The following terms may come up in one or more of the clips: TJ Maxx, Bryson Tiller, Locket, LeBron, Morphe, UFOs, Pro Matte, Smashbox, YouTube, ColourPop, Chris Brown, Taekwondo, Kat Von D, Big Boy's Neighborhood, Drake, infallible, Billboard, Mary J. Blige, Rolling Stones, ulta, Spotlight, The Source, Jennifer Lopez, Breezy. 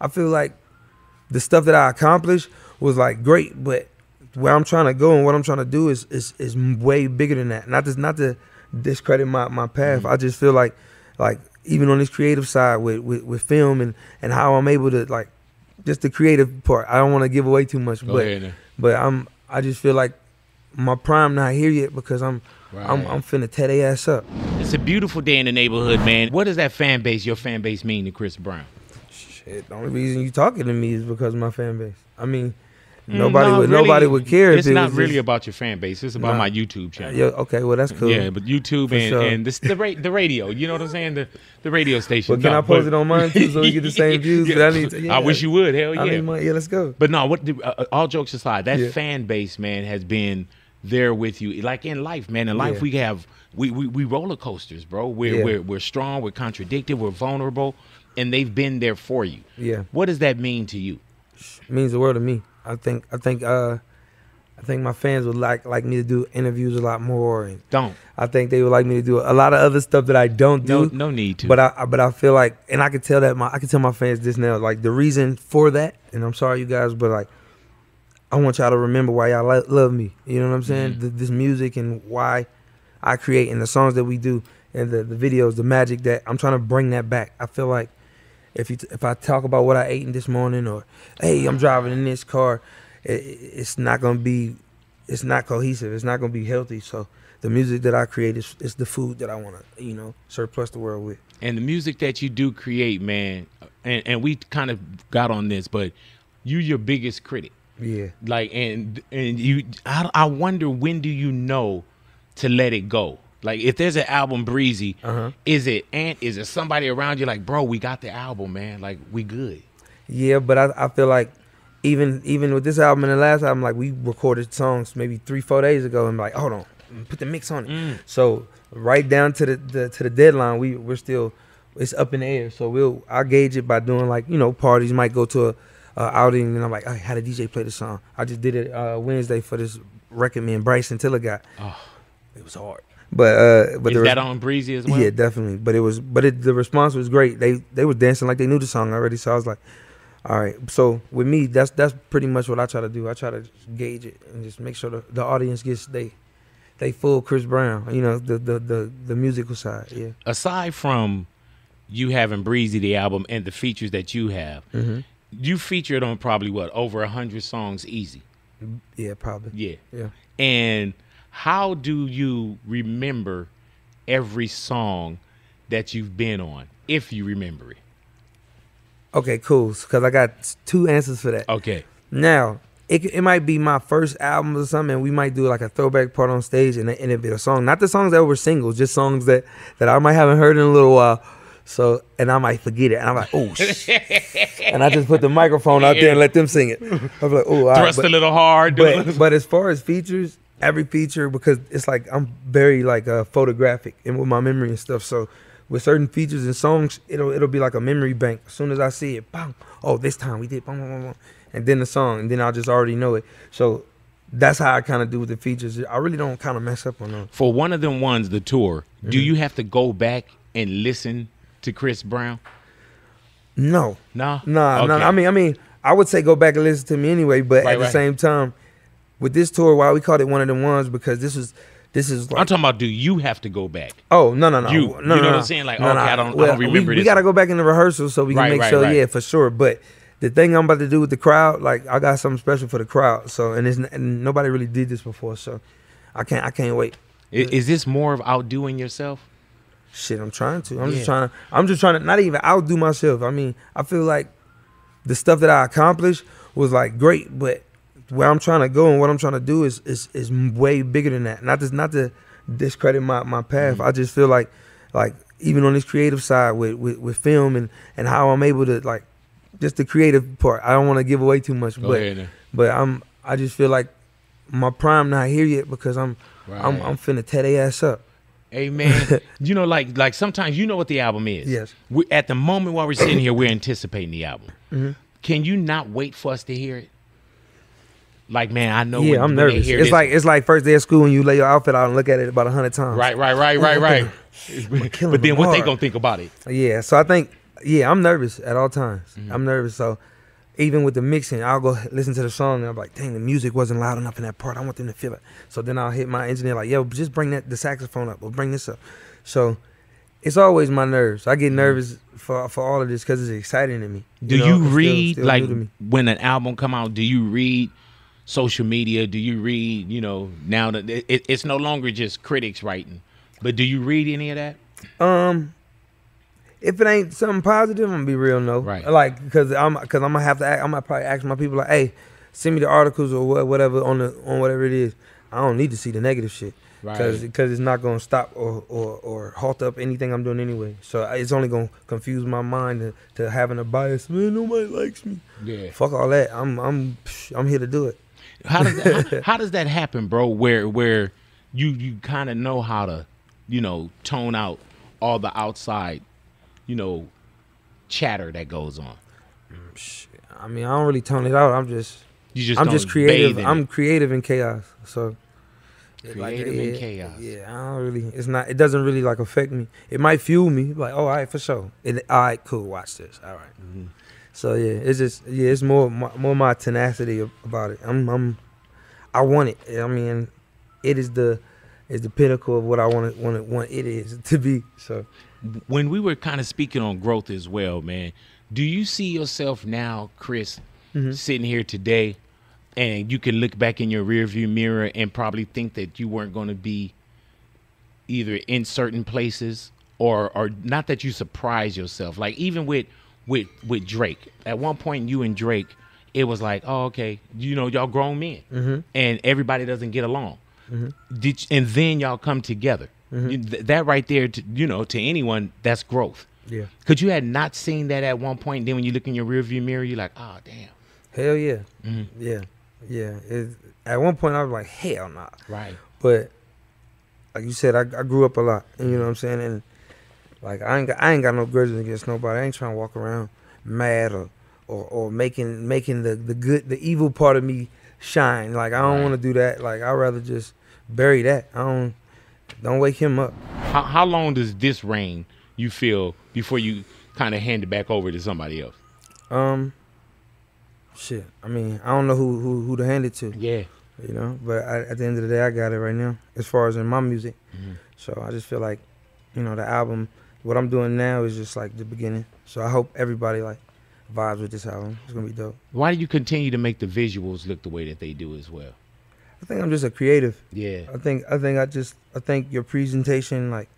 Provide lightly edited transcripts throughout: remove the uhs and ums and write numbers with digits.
I feel like the stuff that I accomplished was like great, but where I'm trying to go and what I'm trying to do is way bigger than that. Not to discredit my path. Mm-hmm. I just feel like even on this creative side with film and how I'm able to, like, just the creative part. I don't want to give away too much, but I just feel like my prime not here yet because I'm finna tear their ass up. It's a beautiful day in the neighborhood, man. What does that fan base, your fan base, mean to Chris Brown? Shit, the only reason you talking to me is because of my fan base. I mean, nobody would care. It's not really about your fan base. It's about my YouTube channel. Yeah, okay, well that's cool. Yeah, but YouTube and the radio. You know what I'm saying? The radio station. Well, can I post it on mine too so we get the same views? Yeah, I wish you would. Hell yeah. Yeah, let's go. But no, all jokes aside, that fan base, man, has been there with you, like in life, man. In life, we have we roller coasters, bro. We're strong. We're contradicted. We're vulnerable, and they've been there for you. Yeah. What does that mean to you? It means the world to me. I think my fans would like me to do interviews a lot more. And I think they would like me to do a lot of other stuff that I don't do. No need to. But I feel like, and I can tell that I can tell my fans this now. Like the reason for that, and I'm sorry you guys, but like I want y'all to remember why y'all love me. You know what I'm saying? Mm-hmm. This music and why I create and the songs that we do and the videos, the magic that I'm trying to bring that back. I feel like. If I talk about what I ate this morning or, hey, I'm driving in this car, it's not going to be, it's not cohesive. It's not going to be healthy. So the music that I create is the food that I want to, you know, surplus the world with. And the music that you do create, man, and we kind of got on this, but you're your biggest critic. Yeah. Like, and you, I wonder when do you know to let it go? Like if there's an album Breezy, is it somebody around you like, bro, we got the album, man. Like we good. Yeah, but I feel like even with this album and the last album, like we recorded songs maybe 3-4 days ago and like, hold on, put the mix on it. Mm. So right down to the deadline, we're still, it's up in the air. So I gauge it by doing like, you know, parties, might go to a outing and I'm like, hey, how did DJ play the song? I just did it Wednesday for this record me and Bryson Tiller got. Oh. It was hard. But is that on Breezy as well? Yeah, definitely. But the response was great. They were dancing like they knew the song already. So I was like, all right. So with me, that's pretty much what I try to do. I try to gauge it and just make sure the audience gets they full Chris Brown. You know, the musical side. Yeah. Aside from you having Breezy the album and the features that you have, you featured on probably what over 100 songs easy. Yeah, probably. Yeah. Yeah. And how do you remember every song that you've been on, if you remember it? Okay, cool, because I got 2 answers for that. Okay. Now, it might be my first album or something, and we might do like a throwback part on stage, and it'd be a song. Not the songs that were singles, just songs that I might haven't heard in a little while, so, and I might forget it, and I'm like, oh, shit. And I just put the microphone out there and let them sing it. I'm like, oh, thrust a little hard. But as far as features, every feature, because it's like I'm very like photographic and with my memory and stuff. So with certain features and songs, it'll be like a memory bank. As soon as I see it, bang! Oh, this time we did bang, bang, bang, and then the song, and then I'll just already know it. So that's how I kind of do with the features. I really don't kind of mess up on them. For one of them ones, the tour, do you have to go back and listen to Chris Brown? No, no. I mean, I would say go back and listen to me anyway, but at the same time. With this tour, why we called it one of the ones because this is. Like, I'm talking about. Do you have to go back? Oh no. You know what I'm saying? Like, okay, I don't remember this. We gotta go back in the rehearsal so we can make sure. Yeah, for sure. But the thing I'm about to do with the crowd, like, I got something special for the crowd. So and nobody really did this before. So I can't wait. Is this more of outdoing yourself? Shit, I'm trying to. I'm just trying to not even outdo myself. I mean, I feel like the stuff that I accomplished was like great, but where I'm trying to go and what I'm trying to do is way bigger than that. Not to discredit my path. I just feel like even on this creative side with film and how I'm able to, like, just the creative part. I don't want to give away too much, but I just feel like my prime not here yet because I'm finna tear their ass up. Amen. You know, like sometimes you know what the album is. Yes. At the moment while we're sitting here, we're anticipating the album. Can you not wait for us to hear it? Like, man, I know. Yeah, I'm nervous. It's like first day of school and you lay your outfit out and look at it about 100 times. Right. But then what they gonna think about it? Yeah. So I think Yeah, I'm nervous at all times. Mm-hmm. I'm nervous, so even with the mixing, I'll go listen to the song and I'm like, dang, the music wasn't loud enough in that part. I want them to feel it. So then I'll hit my engineer like, yo, just bring the saxophone up or bring this up. So it's always my nerves. I get nervous for all of this because it's exciting to me. Do you read, like, when an album come out, do you read social media? Do you read, you know, now that it's no longer just critics writing, but do you read any of that? If it ain't something positive, I'm gonna be real, no. Right. Like, cause I'm gonna have to act, I'm gonna probably ask my people like, hey, send me the articles or whatever on whatever it is. I don't need to see the negative shit. Right. Cause it's not gonna stop or halt up anything I'm doing anyway. So it's only gonna confuse my mind to having a bias. Man, nobody likes me. Yeah. Fuck all that. I'm here to do it. How does that happen, bro? Where you kind of know how to, you know, tone out all the outside, you know, chatter that goes on. I mean, I don't really tone it out. I'm just creative. I'm creative in chaos. So creative in chaos. Yeah, I don't really. It doesn't really like affect me. It might fuel me. Like, oh, all right, for sure. All right, cool. Watch this. All right. Mm-hmm. So yeah, it's just it's more my tenacity about it. I want it. I mean, it is the pinnacle of what I want it is to be. So when we were kind of speaking on growth as well, man, do you see yourself now, Chris, mm-hmm. sitting here today, and you can look back in your rearview mirror and probably think that you weren't going to be either in certain places or not, that you surprise yourself? Like even with Drake, at one point you and Drake, it was like, oh, okay, you know, y'all grown men, mm-hmm. and everybody doesn't get along. Mm-hmm. And then y'all come together. Mm-hmm. That right there, to anyone, that's growth. Yeah. Could you had not seen that at one point? Then when you look in your rearview mirror, you're like, oh, damn. Hell yeah. Mm-hmm. Yeah. Yeah. At one point, I was like, hell nah. Right. But like you said, I grew up a lot. And you know what I'm saying? And like, I ain't got no grudges against nobody. I ain't trying to walk around mad or making the evil part of me shine. Like, I don't want to do that. Like, I'd rather just bury that. Don't wake him up. How long does this reign, you feel, before you kind of hand it back over to somebody else? Shit. I mean, I don't know who to hand it to. Yeah. You know, but at the end of the day, I got it right now, as far as in my music. Mm-hmm. So I just feel like, you know, the album, what I'm doing now is just like the beginning. So I hope everybody like vibes with this album. It's gonna be dope. Why do you continue to make the visuals look the way that they do as well? I think I'm just a creative. Yeah. I think your presentation, like,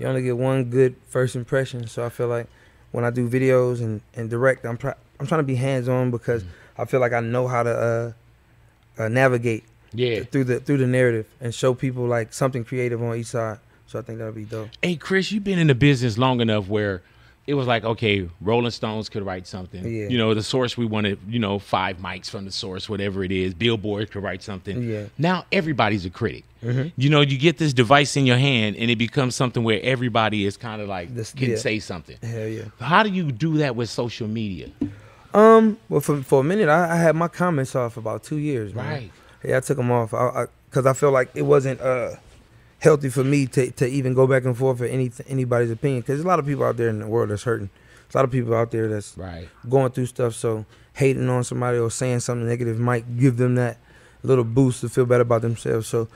you only get one good first impression. So I feel like when I do videos and direct, I'm trying to be hands-on because I feel like I know how to navigate through the narrative and show people like something creative on each side. So I think that'll be dope. Hey Chris, you've been in the business long enough where it was like, okay, Rolling Stones could write something. Yeah. You know, The Source, we wanted, you know, 5 mics from The Source, whatever it is. Billboard could write something. Yeah. Now everybody's a critic. Mm-hmm. You know, you get this device in your hand and it becomes something where everybody is kind of like, can say something. Hell yeah. How do you do that with social media? Well, for a minute, I had my comments off about 2 years. Man. Right. Yeah, I took them off because I feel like it wasn't healthy for me to even go back and forth for anybody's opinion, because there's a lot of people out there in the world that's hurting. There's a lot of people out there that's going through stuff, so hating on somebody or saying something negative might give them that little boost to feel better about themselves. So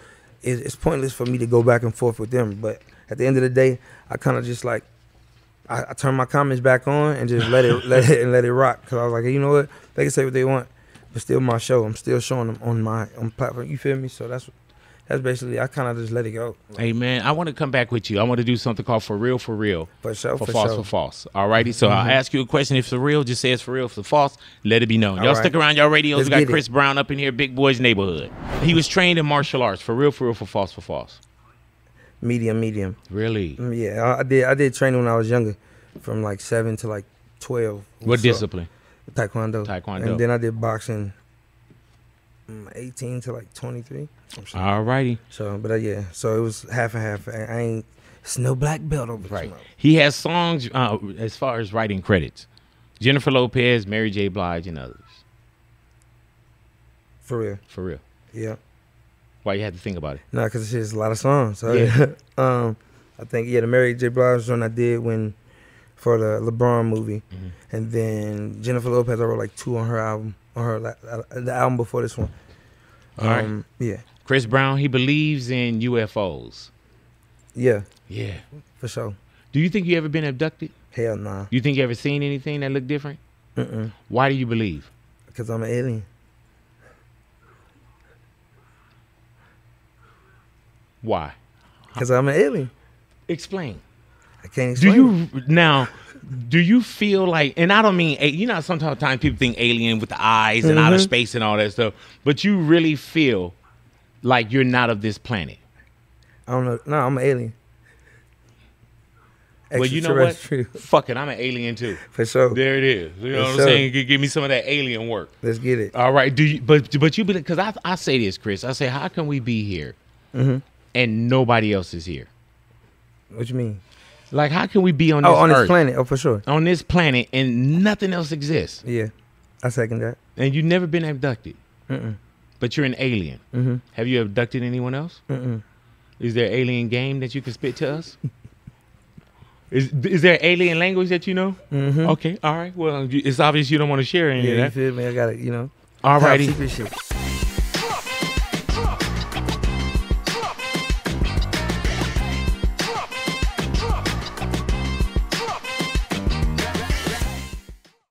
it's pointless for me to go back and forth with them. But at the end of the day, I kind of just like, I turn my comments back on and just let it rock, because I was like, hey, you know what, they can say what they want, but still my show, I'm still showing them on my platform, you feel me? So that's basically, I kind of just let it go. Like, hey, man, I want to come back with you. I want to do something called For Real, For Real. For sure, for false, sure. For false. All righty, so I'll ask you a question. If it's for real, just say it's for real. If it's false, let it be known. Y'all stick around. Y'all radios. We got Chris Brown up in here, Big Boy's Neighborhood. He was trained in martial arts. For real, for real, for false, for false. Medium, medium. Really? Yeah, I did training when I was younger, from like 7 to like 12. What discipline? Taekwondo. Taekwondo. And then I did boxing. 18 to like 23. Sure. All righty. So, but yeah, so it was half and half. I ain't, it's no black belt over there. Right. He has songs as far as writing credits: Jennifer Lopez, Mary J. Blige, and others. For real. For real. Yeah. Why you had to think about it? No, because there's a lot of songs. So yeah. I think the Mary J. Blige one I did when for the LeBron movie. Mm-hmm. And then Jennifer Lopez, I wrote like 2 on her album, on her the album before this one. All right. Yeah. Chris Brown, he believes in UFOs. Yeah. Yeah. For sure. Do you think you ever been abducted? Hell nah. You think you ever seen anything that looked different? Mm-mm. Why do you believe? Because I'm an alien. Why? Because I'm an alien. Explain. I can't explain. Do you feel like, and I don't mean, you know, sometimes people think alien with the eyes and outer space and all that stuff, but you really feel like you're not of this planet? I don't know. No, I'm an alien. Well, you know what? Fuck it, I'm an alien too. For sure. There it is. You know what I'm saying? Give me some of that alien work. Let's get it. All right. Do you? But you, because I say this, Chris. I say, how can we be here and nobody else is here? What you mean? Like, how can we be on this earth? Oh, on this planet. Oh, for sure. On this planet, and nothing else exists. Yeah, I second that. And you've never been abducted. But you're an alien. Have you abducted anyone else? Is there an alien game that you can spit to us? Is there alien language that you know? Okay, all right. Well, it's obvious you don't want to share any of that. You feel me? I got it, you know. All righty.